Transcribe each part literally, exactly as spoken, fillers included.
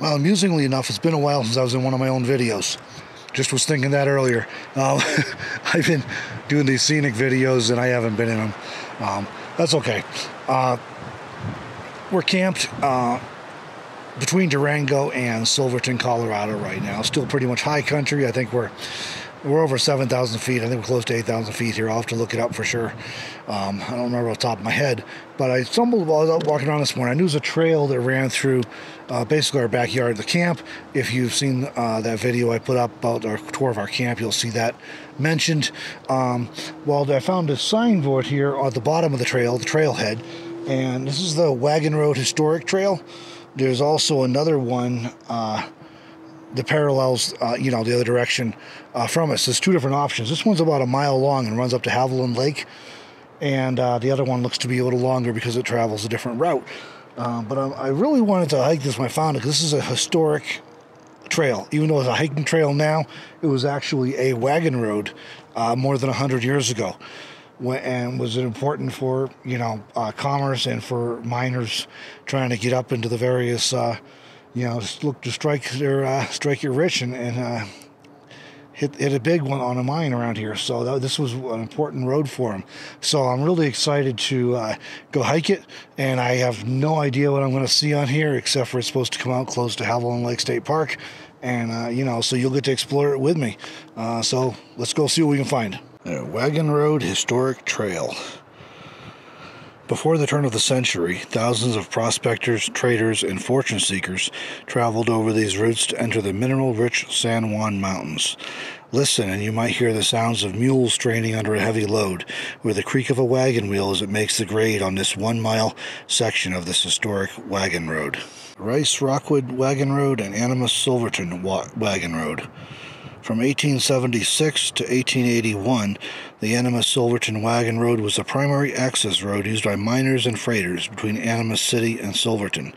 Well, amusingly enough, it's been a while since I was in one of my own videos. Just was thinking that earlier. Um, I've been doing these scenic videos and I haven't been in them. Um, that's okay. Uh, we're camped uh, between Durango and Silverton, Colorado right now. Still pretty much high country. I think we're we're over seven thousand feet. I think we're close to eight thousand feet here. I'll have to look it up for sure. Um, I don't remember off the top of my head, but I stumbled while I was out walking around this morning. I knew there was a trail that ran through uh, basically our backyard of the camp. If you've seen uh, that video I put up about our tour of our camp, you'll see that mentioned. Um, well, I found a signboard here at the bottom of the trail, the trailhead, and this is the Wagon Road Historic Trail. There's also another one uh, the parallels, uh, you know, the other direction uh, from us. There's two different options. This one's about a mile long and runs up to Haviland Lake. And uh, the other one looks to be a little longer because it travels a different route. Um, but I, I really wanted to hike this when I found it, because this is a historic trail. Even though it's a hiking trail now, it was actually a wagon road uh, more than one hundred years ago. And was it important for, you know, uh, commerce and for miners trying to get up into the various uh, you know, just look to strike their uh, strike your rich and, and uh, hit hit a big one on a mine around here. So that, this was an important road for them. So I'm really excited to uh, go hike it, and I have no idea what I'm going to see on here except for it's supposed to come out close to Haviland Lake State Park, and uh, you know, so you'll get to explore it with me. Uh, so let's go see what we can find. There, Wagon Road Historic Trail. Before the turn of the century, thousands of prospectors, traders, and fortune seekers traveled over these routes to enter the mineral-rich San Juan Mountains. Listen, and you might hear the sounds of mules straining under a heavy load, or the creak of a wagon wheel as it makes the grade on this one-mile section of this historic wagon road. Rice Rockwood Wagon Road and Animas Silverton Wagon Road. From eighteen seventy-six to eighteen eighty-one, the Animas Silverton Wagon Road was the primary access road used by miners and freighters between Animas City and Silverton.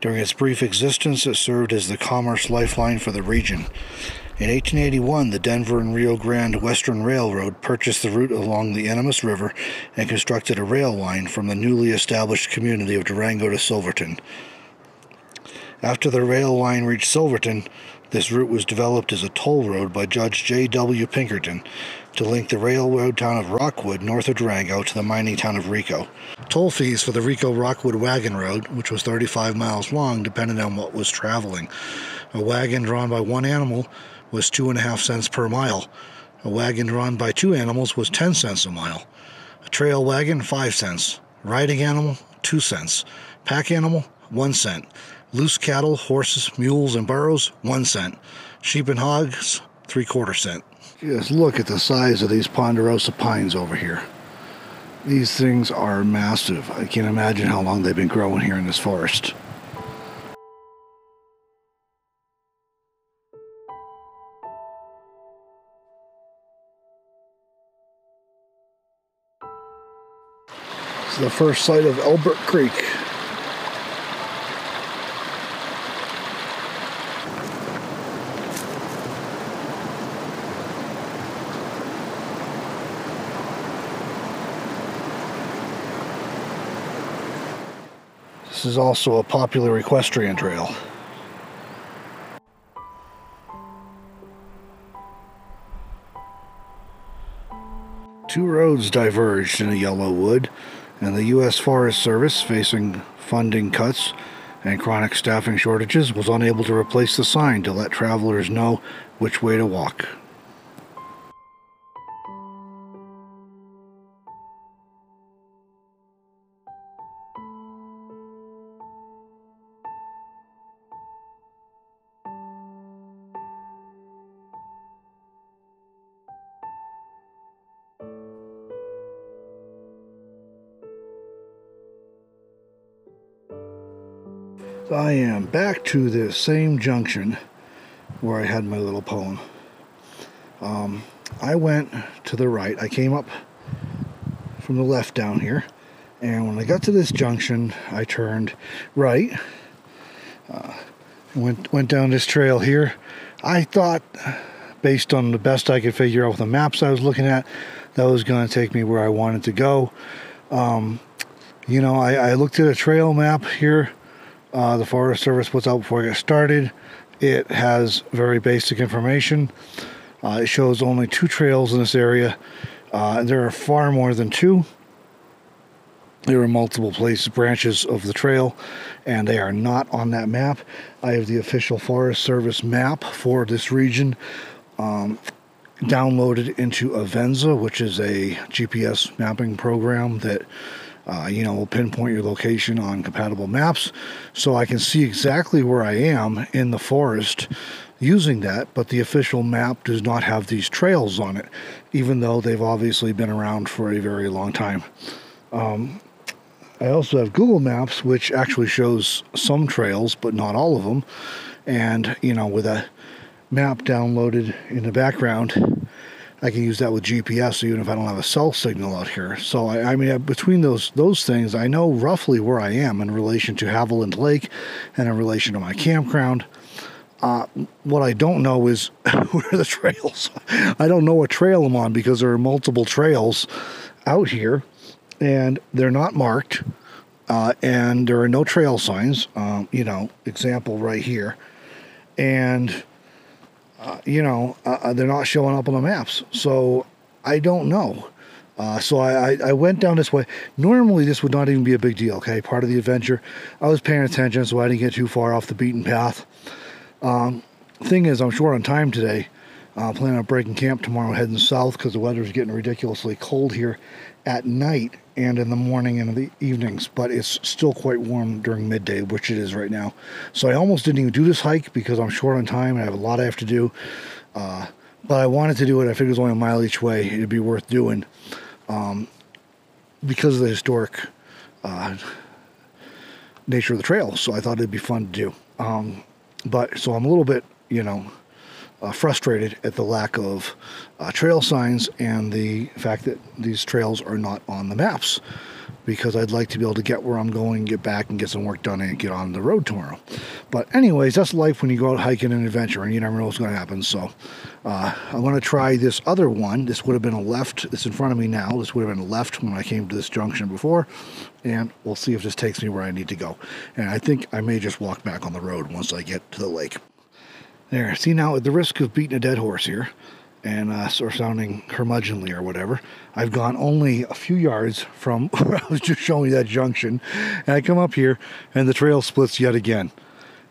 During its brief existence, it served as the commerce lifeline for the region. In eighteen eighty-one, the Denver and Rio Grande Western Railroad purchased the route along the Animas River and constructed a rail line from the newly established community of Durango to Silverton. After the rail line reached Silverton, this route was developed as a toll road by Judge J W Pinkerton to link the railroad town of Rockwood north of Durango to the mining town of Rico. Toll fees for the Rico-Rockwood Wagon Road, which was thirty-five miles long, depended on what was traveling. A wagon drawn by one animal was two and a half cents per mile. A wagon drawn by two animals was ten cents a mile. A trail wagon, five cents. Riding animal, two cents. Pack animal, one cent. Loose cattle, horses, mules, and burros, one cent. Sheep and hogs, three-quarter cent. Just look at the size of these ponderosa pines over here. These things are massive. I can't imagine how long they've been growing here in this forest. This is the first sight of Elbert Creek. This is also a popular equestrian trail. Two roads diverged in a yellow wood, and the U S Forest Service, facing funding cuts and chronic staffing shortages, was unable to replace the sign to let travelers know which way to walk. I am back to the same junction where I had my little poem. Um, I went to the right. I came up from the left down here, and when I got to this junction, I turned right. Uh, went went down this trail here. I thought, based on the best I could figure out with the maps I was looking at, that was going to take me where I wanted to go. Um, you know, I, I looked at a trail map here uh, the Forest Service puts out before you get started. It has very basic information. Uh, it shows only two trails in this area. Uh, there are far more than two. There are multiple places, branches of the trail, and they are not on that map. I have the official Forest Service map for this region um, downloaded into Avenza, which is a G P S mapping program that uh, you know will pinpoint your location on compatible maps. So I can see exactly where I am in the forest using that, but the official map does not have these trails on it, even though they've obviously been around for a very long time. Um, I also have Google Maps, which actually shows some trails, but not all of them. And, you know, with a map downloaded in the background, I can use that with G P S, even if I don't have a cell signal out here. So, I, I mean, between those those things, I know roughly where I am in relation to Haviland Lake and in relation to my campground. Uh, what I don't know is where are the trails? I don't know what trail I'm on because there are multiple trails out here. And they're not marked, uh, and there are no trail signs, um, you know, example right here. And, uh, you know, uh, they're not showing up on the maps. So I don't know. Uh, so I, I went down this way. Normally, this would not even be a big deal, okay? Part of the adventure. I was paying attention, so I didn't get too far off the beaten path. Um, thing is, I'm short on time today. Uh, planning on breaking camp tomorrow, heading south, because the weather's getting ridiculously cold here at night and in the morning and in the evenings, but it's still quite warm during midday, which it is right now. So I almost didn't even do this hike because I'm short on time and I have a lot I have to do, uh, but I wanted to do it. I figured it was only a mile each way. It'd be worth doing um, because of the historic uh, nature of the trail. So I thought it'd be fun to do. Um, but so I'm a little bit, you know, Uh, frustrated at the lack of uh, trail signs and the fact that these trails are not on the maps, because I'd like to be able to get where I'm going, get back and get some work done and get on the road tomorrow. But anyways, that's life when you go out hiking and adventuring. You never know what's going to happen. So uh, I'm going to try this other one. This would have been a left. It's in front of me now. This would have been a left when I came to this junction before. And we'll see if this takes me where I need to go. And I think I may just walk back on the road once I get to the lake. There, see now, at the risk of beating a dead horse here and uh, sort of sounding curmudgeonly or whatever, I've gone only a few yards from where I was just showing you that junction, and I come up here and the trail splits yet again.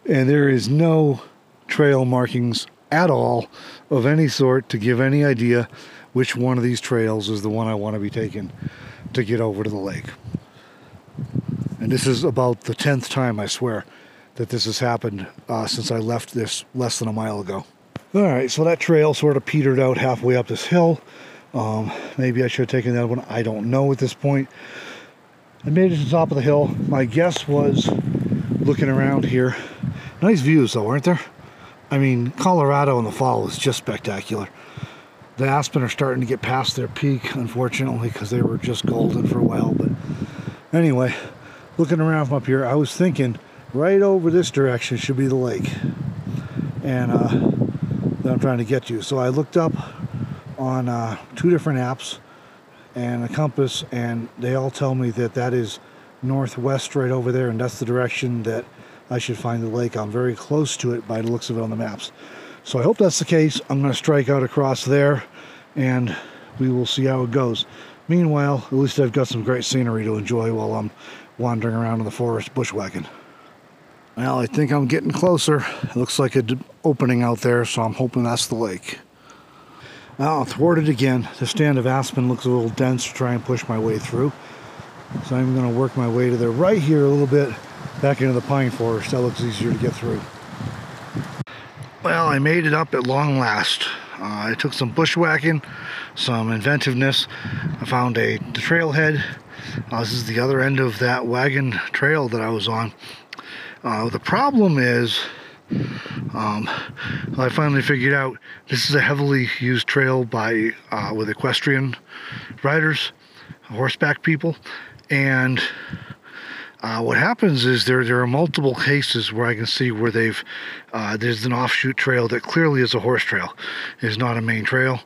And there is no trail markings at all of any sort to give any idea which one of these trails is the one I want to be taking to get over to the lake. And this is about the tenth time, I swear, that this has happened uh, since I left this less than a mile ago. All right, so that trail sort of petered out halfway up this hill. Um, maybe I should have taken that one. I don't know at this point. I made it to the top of the hill. My guess was looking around here. Nice views though, aren't there? I mean, Colorado in the fall is just spectacular. The aspen are starting to get past their peak, unfortunately, because they were just golden for a while. But anyway, looking around from up here, I was thinking, right over this direction should be the lake, and uh, that I'm trying to get to. So I looked up on uh, two different apps and a compass, and they all tell me that that is northwest right over there, and that's the direction that I should find the lake. I'm very close to it by the looks of it on the maps. So I hope that's the case. I'm going to strike out across there, and we will see how it goes. Meanwhile, at least I've got some great scenery to enjoy while I'm wandering around in the forest bushwhacking. Well, I think I'm getting closer. It looks like an opening out there, so I'm hoping that's the lake. Well, thwarted again. The stand of aspen looks a little dense to try and push my way through. So I'm going to work my way to the right here a little bit, back into the pine forest. That looks easier to get through. Well, I made it up at long last. Uh, I took some bushwhacking, some inventiveness. I found a trailhead. Uh, this is the other end of that wagon trail that I was on. Uh, the problem is, um, I finally figured out this is a heavily used trail by uh, with equestrian riders, horseback people, and uh, what happens is there there are multiple cases where I can see where they've uh, there's an offshoot trail that clearly is a horse trail, it's not a main trail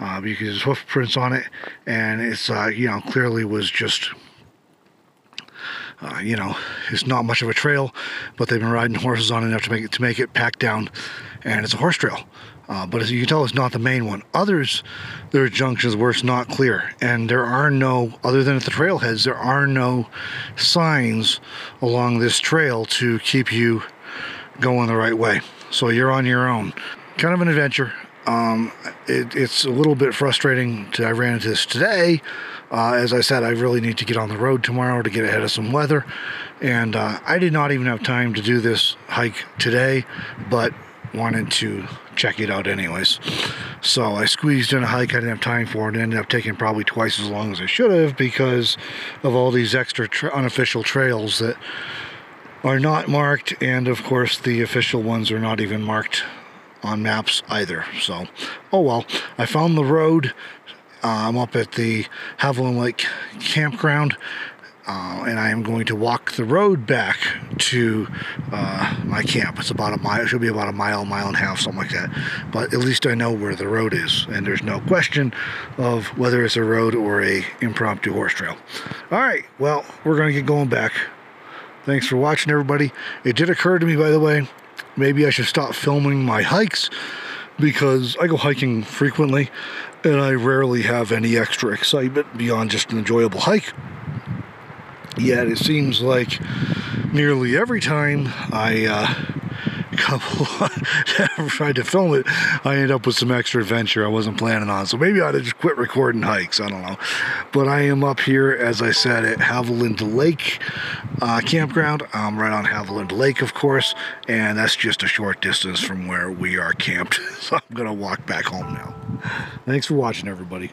uh, because there's hoof prints on it, and it's uh, you know clearly was just Uh, you know, it's not much of a trail, but they've been riding horses on enough to make it to make it packed down, and it's a horse trail. Uh, but as you can tell, it's not the main one. Others, their junctions were not clear, and there are no, other than at the trailheads, there are no signs along this trail to keep you going the right way. So you're on your own. Kind of an adventure. Um, it, it's a little bit frustrating to, I ran into this today. Uh, as I said, I really need to get on the road tomorrow to get ahead of some weather. And uh, I did not even have time to do this hike today, but wanted to check it out anyways. So I squeezed in a hike I didn't have time for, and ended up taking probably twice as long as I should have because of all these extra tra unofficial trails that are not marked. And of course, the official ones are not even marked on maps either. So, oh well, I found the road. Uh, I'm up at the Haviland Lake campground, uh, and I am going to walk the road back to uh, my camp. It's about a mile, it should be about a mile, mile and a half, something like that. But at least I know where the road is, and there's no question of whether it's a road or a impromptu horse trail. All right, well, we're gonna get going back. Thanks for watching, everybody. It did occur to me, by the way, maybe I should stop filming my hikes, because I go hiking frequently and I rarely have any extra excitement beyond just an enjoyable hike. Yet it seems like nearly every time I uh, couple on, tried to film it, I end up with some extra adventure I wasn't planning on. So maybe I ought to just quit recording hikes. I don't know. But I am up here, as I said, at Haviland Lake uh, campground. I'm right on Haviland Lake, of course, and that's just a short distance from where we are camped. So I'm going to walk back home now. Thanks for watching, everybody.